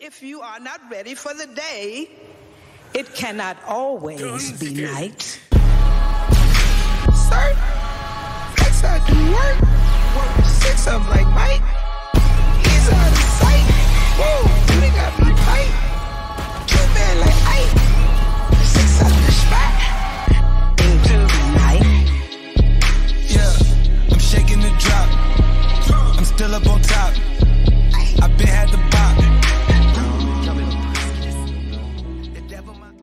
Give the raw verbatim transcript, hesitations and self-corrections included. if you are not ready for the day, it cannot always be night. Sir?